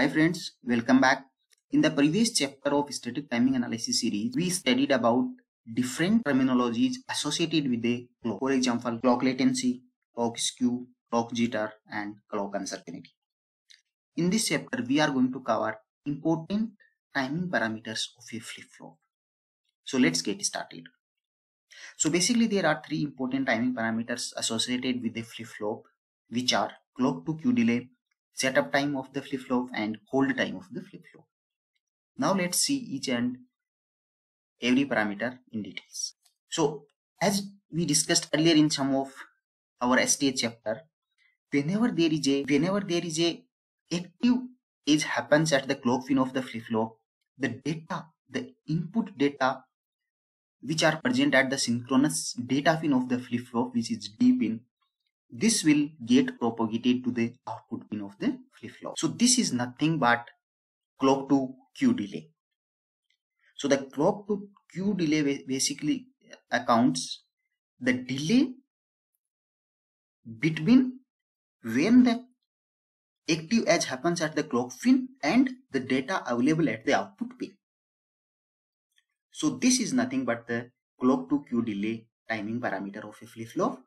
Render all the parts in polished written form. Hi friends, welcome back. In the previous chapter of Static Timing Analysis series, we studied about different terminologies associated with a clock. For example, clock latency, clock skew, clock jitter and clock uncertainty. In this chapter, we are going to cover important timing parameters of a flip-flop. So let's get started. So basically there are three important timing parameters associated with a flip-flop, which are clock-to-Q delay, setup time of the flip-flop and hold time of the flip-flop. Now let's see each and every parameter in details. So as we discussed earlier in some of our STA chapter, whenever there is a active edge happens at the clock pin of the flip-flop, the input data which are present at the synchronous data pin of the flip-flop, which is D pin, this will get propagated to the output pin of the flip-flop. So this is nothing but clock to Q delay. So the clock to Q delay basically accounts the delay between when the active edge happens at the clock pin and the data available at the output pin. So this is nothing but the clock to Q delay timing parameter of a flip-flop.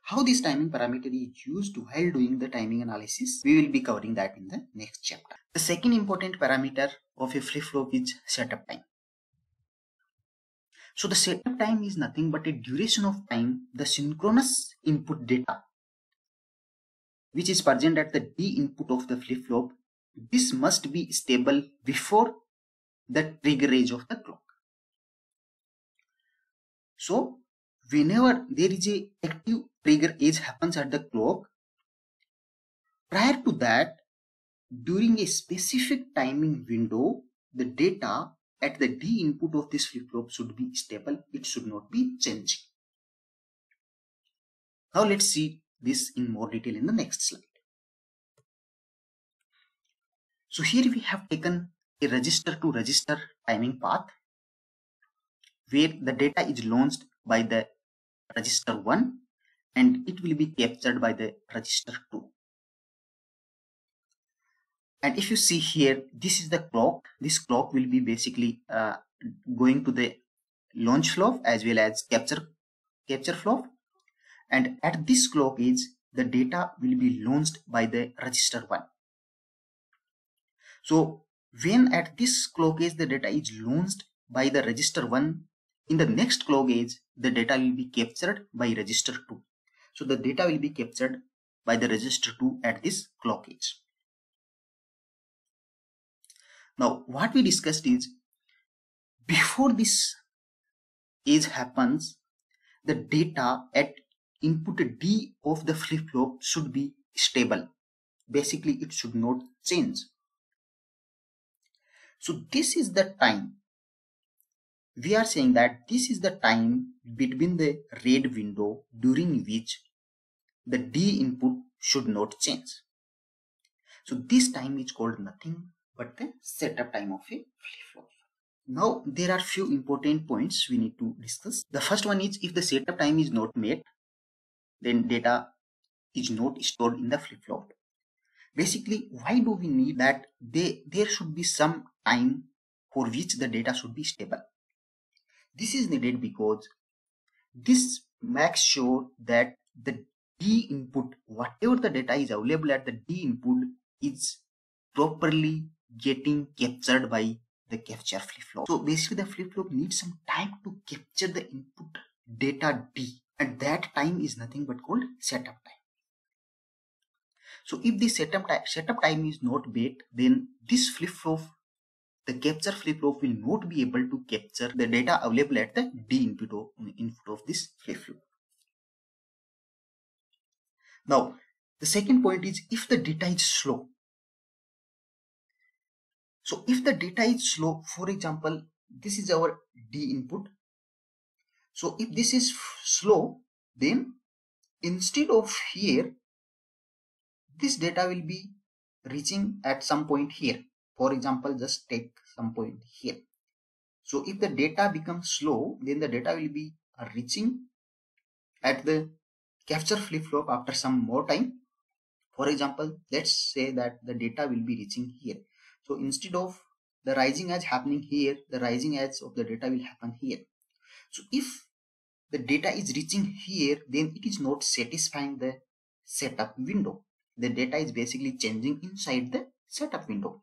How this timing parameter is used while doing the timing analysis, we will be covering that in the next chapter. The second important parameter of a flip-flop is setup time. So the setup time is nothing but a duration of time the synchronous input data which is present at the D input of the flip-flop, this must be stable before the trigger edge of the clock. So whenever there is a active trigger edge happens at the clock, prior to that, during a specific timing window, the data at the D input of this flip-flop should be stable. It should not be changing. Now let's see this in more detail in the next slide. So here we have taken a register to register timing path where the data is launched by the register 1 and it will be captured by the register 2. And if you see here, this is the clock. This clock will be basically going to the launch flop as well as capture flop, and at this clock edge the data will be launched by the register 1. So when at this clock edge the data is launched by the register 1, in the next clock edge the data will be captured by register 2. So the data will be captured by the register 2 at this clock edge. Now what we discussed is before this edge happens, the data at input D of the flip-flop should be stable. Basically it should not change. So this is the time. We are saying that this is the time between the red window during which the D input should not change. So this time is called nothing but the setup time of a flip-flop. Now there are few important points we need to discuss. The first one is, if the setup time is not met, then data is not stored in the flip-flop. Basically, why do we need that? There should be some time for which the data should be stable. This is needed because this makes sure that the D input, whatever the data is available at the D input, is properly getting captured by the capture flip-flop. So basically the flip-flop needs some time to capture the input data D, and that time is nothing but called setup time. So if the setup time is not met, then this flip-flop, the capture flip-flop, will not be able to capture the data available at the D input of this flip-flop. Now, the second point is, if the data is slow. So if the data is slow, for example, this is our D input. So if this is slow, then instead of here, this data will be reaching at some point here. For example, just take some point here. So if the data becomes slow, then the data will be reaching at the capture flip-flop after some more time. For example, let's say that the data will be reaching here. So instead of the rising edge happening here, the rising edge of the data will happen here. So if the data is reaching here, then it is not satisfying the setup window. The data is basically changing inside the setup window.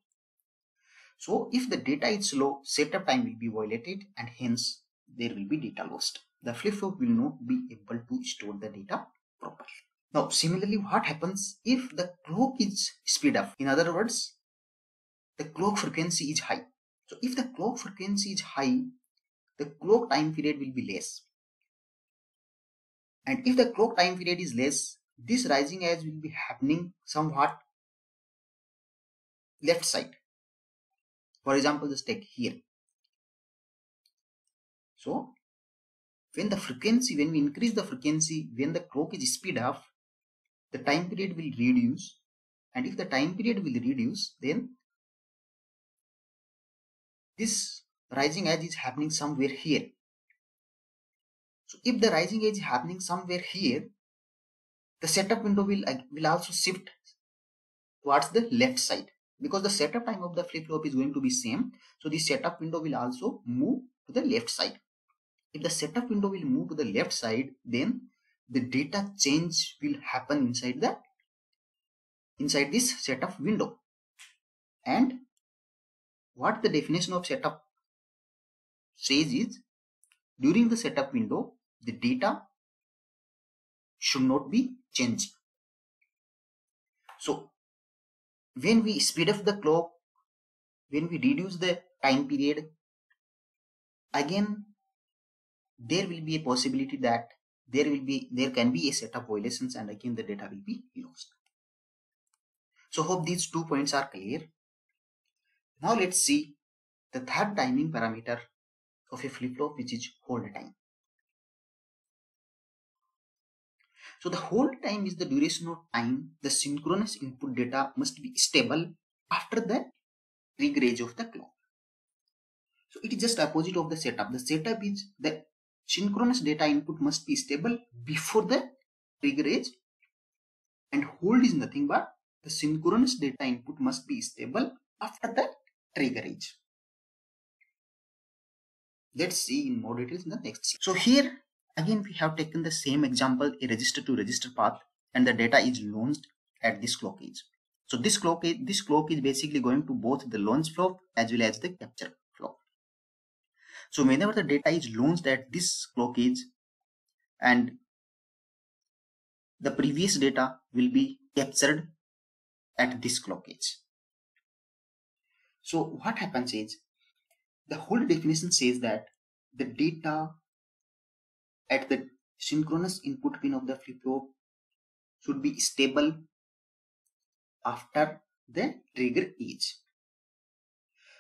So if the data is low, setup time will be violated and hence there will be data lost. The flip-flop will not be able to store the data properly. Now similarly, what happens if the clock is sped up? In other words, the clock frequency is high. So if the clock frequency is high, the clock time period will be less. And if the clock time period is less, this rising edge will be happening somewhat left side. For example, just take here. So when we increase the frequency, when the clock is sped up, the time period will reduce. And if the time period will reduce, then this rising edge is happening somewhere here. So if the rising edge is happening somewhere here, the setup window will also shift towards the left side, because the setup time of the flip-flop is going to be same. So the setup window will also move to the left side. If the setup window will move to the left side, then the data change will happen inside this setup window. And what the definition of setup says is, during the setup window, the data should not be changed. So when we speed up the clock, when we reduce the time period, again there will be a possibility that there can be a setup violations, and again the data will be lost. So hope these 2 points are clear. Now let's see the third timing parameter of a flip-flop, which is hold time. So the hold time is the duration of time the synchronous input data must be stable after the trigger edge of the clock. So it is just opposite of the setup. The setup is the synchronous data input must be stable before the trigger edge, and hold is nothing but the synchronous data input must be stable after the trigger edge. Let's see in more details in the next. So here again we have taken the same example, a register to register path, and the data is launched at this clock edge. So this clock is basically going to both the launch flop as well as the capture flop. So whenever the data is launched at this clock edge, and the previous data will be captured at this clock edge. So what happens is, the whole definition says that the data at the synchronous input pin of the flip-flop should be stable after the trigger edge.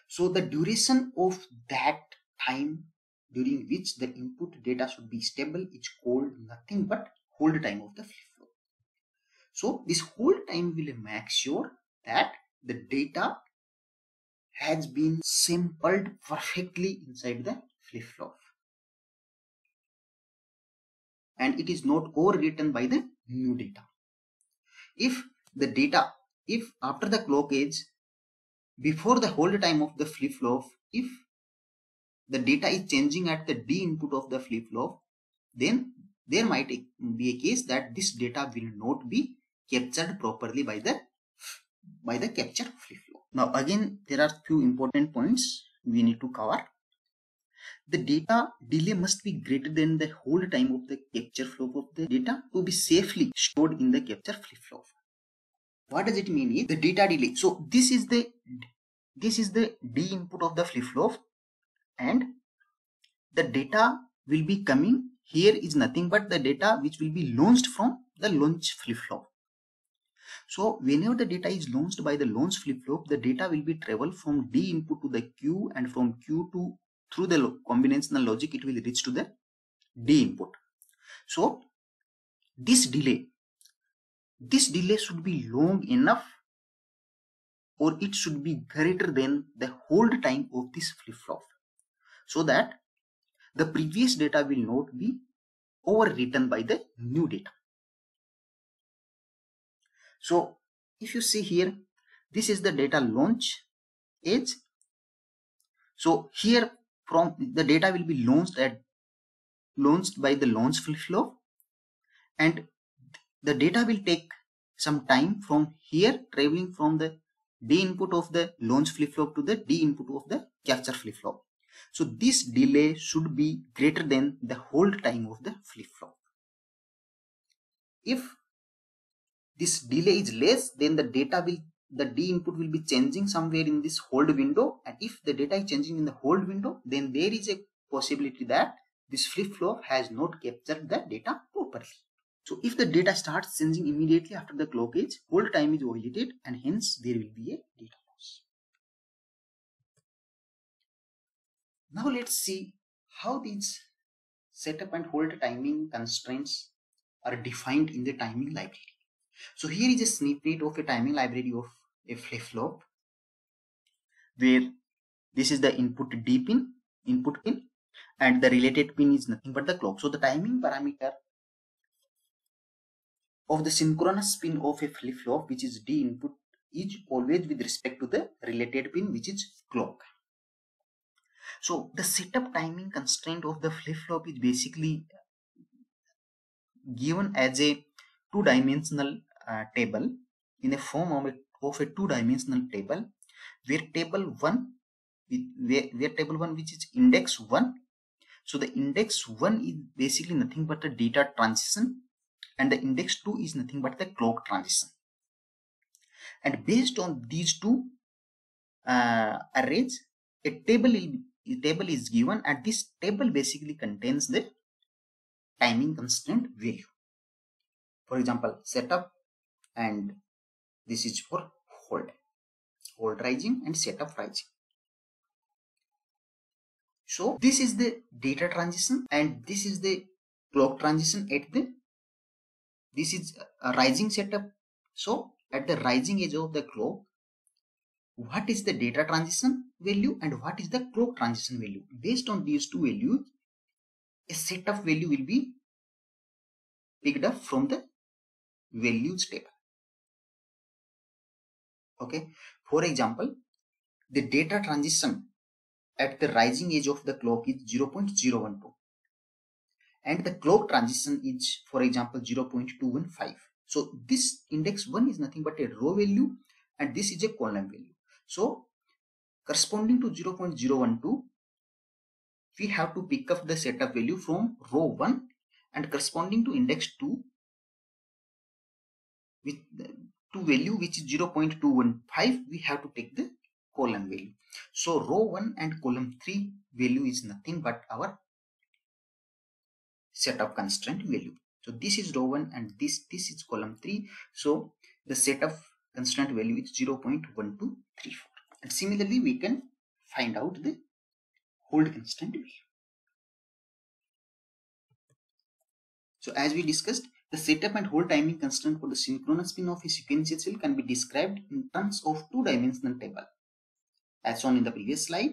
So the duration of that time during which the input data should be stable is called nothing but hold time of the flip-flop. So this hold time will make sure that the data has been sampled perfectly inside the flip-flop, and it is not overwritten by the new data. If after the clock edge, before the hold time of the flip-flop, if the data is changing at the D input of the flip-flop, then there might be a case that this data will not be captured properly by the capture flip-flop. Now again, there are few important points we need to cover. The data delay must be greater than the hold time of the capture flop of the data to be safely stored in the capture flip-flop. What does it mean is the data delay. So this is the D input of the flip-flop, and the data will be coming here is nothing but the data which will be launched from the launch flip-flop. So whenever the data is launched by the launch flip-flop, the data will be traveled from D input to the Q, and from Q to through the combinational logic it will reach to the D input. So this delay should be long enough, or it should be greater than the hold time of this flip-flop, so that the previous data will not be overwritten by the new data. So If you see here, this is the data launch age. So here from the data will be launched by the launch flow, and the data will take some time from here, traveling from the D input of the launch flip-flop to the D input of the capture flip-flop. So this delay should be greater than the hold time of the flip-flop. If this delay is less, then the D input will be changing somewhere in this hold window, and if the data is changing in the hold window, then there is a possibility that this flip-flop has not captured the data properly. So if the data starts changing immediately after the clock age, hold time is violated and hence there will be a data loss. Now let's see how these setup and hold timing constraints are defined in the timing library. So here is a snippet of a timing library of a flip-flop, where this is the input D pin, input pin, and the related pin is nothing but the clock. So the timing parameter of the synchronous pin of a flip-flop, which is D input, is always with respect to the related pin, which is clock. So the setup timing constraint of the flip-flop is basically given as a two-dimensional table, in the form of a two-dimensional table, where table 1, which is index 1. So the index 1 is basically nothing but the data transition, and the index 2 is nothing but the clock transition. And based on these two arrays, a table is given, and this table basically contains the timing constraint value. For example, setup, and this is for hold rising and setup rising. So this is the data transition, and this is the clock transition at the, this is a rising setup. So at the rising edge of the clock, what is the data transition value and what is the clock transition value? Based on these two values, a setup value will be picked up from the values table. Okay, for example, the data transition at the rising edge of the clock is 0.012, and the clock transition is, for example, 0.215. So this index 1 is nothing but a row value, and this is a column value. So corresponding to 0.012, we have to pick up the setup value from row 1, and corresponding to index 2, with the value which is 0.215, we have to take the column value. So row 1 and column 3 value is nothing but our setup constraint value. So this is row 1 and this is column 3. So the setup constraint value is 0.1234. And similarly, we can find out the hold constraint value. So as we discussed, the setup and hold timing constraint for the synchronous pin of a sequential cell can be described in terms of two-dimensional table, as shown in the previous slide.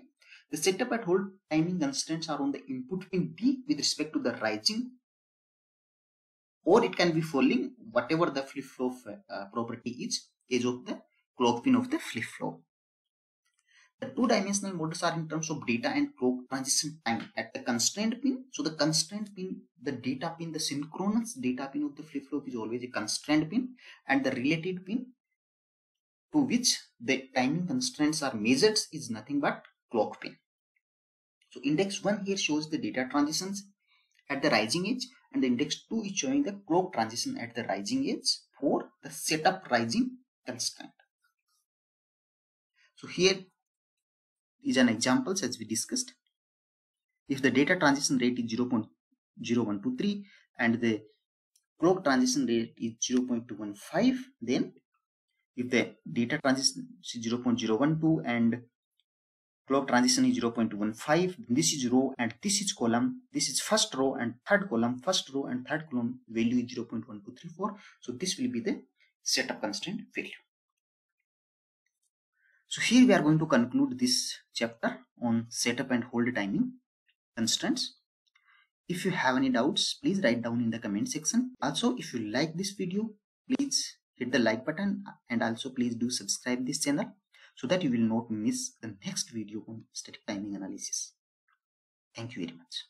The setup and hold timing constraints are on the input pin D with respect to the rising, or it can be falling, whatever the flip-flop property is, edge of the clock pin of the flip-flop. The two-dimensional models are in terms of data and clock transition time at the constraint pin. So the constraint pin, the data pin, the synchronous data pin of the flip-flop is always a constraint pin, and the related pin to which the timing constraints are measured is nothing but clock pin. So index 1 here shows the data transitions at the rising edge, and the index 2 is showing the clock transition at the rising edge for the setup rising constraint. So here is an example as we discussed. If the data transition rate is 0.0123 and the clock transition rate is 0.215, then if the data transition is 0.012 and clock transition is 0.215, this is row and this is column, this is first row and third column, first row and third column value is 0.1234. So this will be the setup constraint value. So here we are going to conclude this chapter on setup and hold timing constraints. If you have any doubts, please write down in the comment section. Also, if you like this video, please hit the like button, and also please do subscribe this channel so that you will not miss the next video on static timing analysis. Thank you very much.